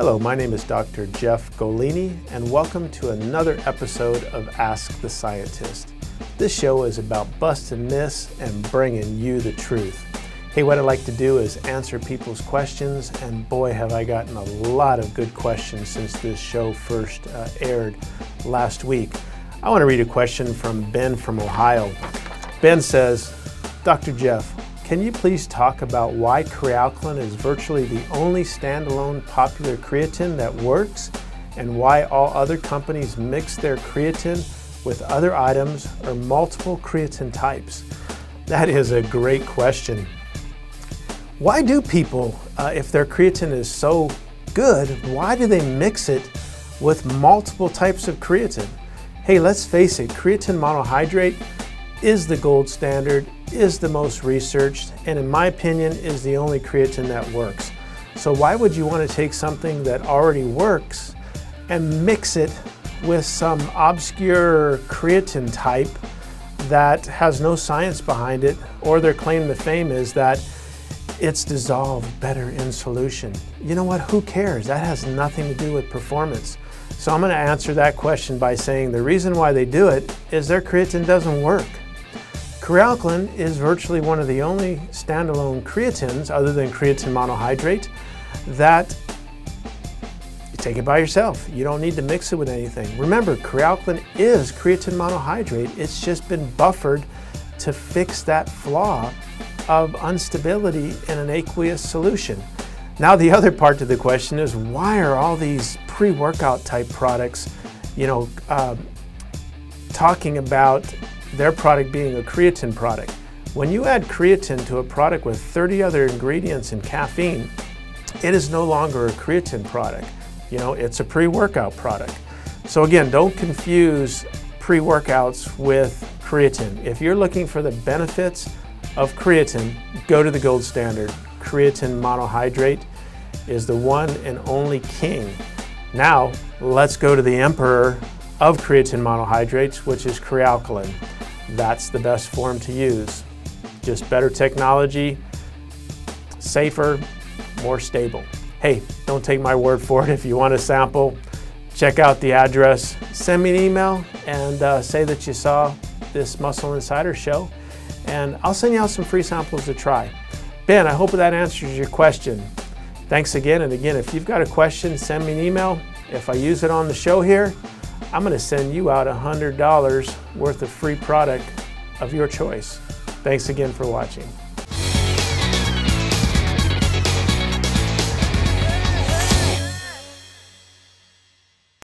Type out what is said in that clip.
Hello, my name is Dr. Jeff Golini, and welcome to another episode of Ask the Scientist. This show is about busting myths and bringing you the truth. Hey, what I like to do is answer people's questions, and boy, have I gotten a lot of good questions since this show first aired last week. I want to read a question from Ben from Ohio. Ben says, Dr. Jeff, can you please talk about why Kre-Alkalyn is virtually the only standalone popular creatine that works, and why all other companies mix their creatine with other items or multiple creatine types? That is a great question. Why do people, if their creatine is so good, why do they mix it with multiple types of creatine? Hey, let's face it, creatine monohydrate is the gold standard, is the most researched, and in my opinion, is the only creatine that works. So why would you want to take something that already works and mix it with some obscure creatine type that has no science behind it, or their claim to fame is that it's dissolved better in solution? You know what, who cares? That has nothing to do with performance. So I'm going to answer that question by saying the reason why they do it is their creatine doesn't work. Kre-Alkalyn is virtually one of the only standalone creatines, other than creatine monohydrate, that you take it by yourself. You don't need to mix it with anything. Remember, Kre-Alkalyn is creatine monohydrate. It's just been buffered to fix that flaw of instability in an aqueous solution. Now the other part to the question is, why are all these pre-workout type products, you know, talking about their product being a creatine product? When you add creatine to a product with 30 other ingredients and caffeine, it is no longer a creatine product. You know, it's a pre-workout product. So again, don't confuse pre-workouts with creatine. If you're looking for the benefits of creatine, go to the gold standard. Creatine monohydrate is the one and only king. Now, let's go to the emperor of creatine monohydrates, which is Kre-Alkalyn. That's the best form to use. Just better technology, safer, more stable. Hey, don't take my word for it. If you want a sample, check out the address, send me an email, and say that you saw this Muscle Insider show, and I'll send you out some free samples to try. Ben, I hope that answers your question. Thanks again, and again, if you've got a question, send me an email. If I use it on the show here, I'm going to send you out $100 worth of free product of your choice. Thanks again for watching.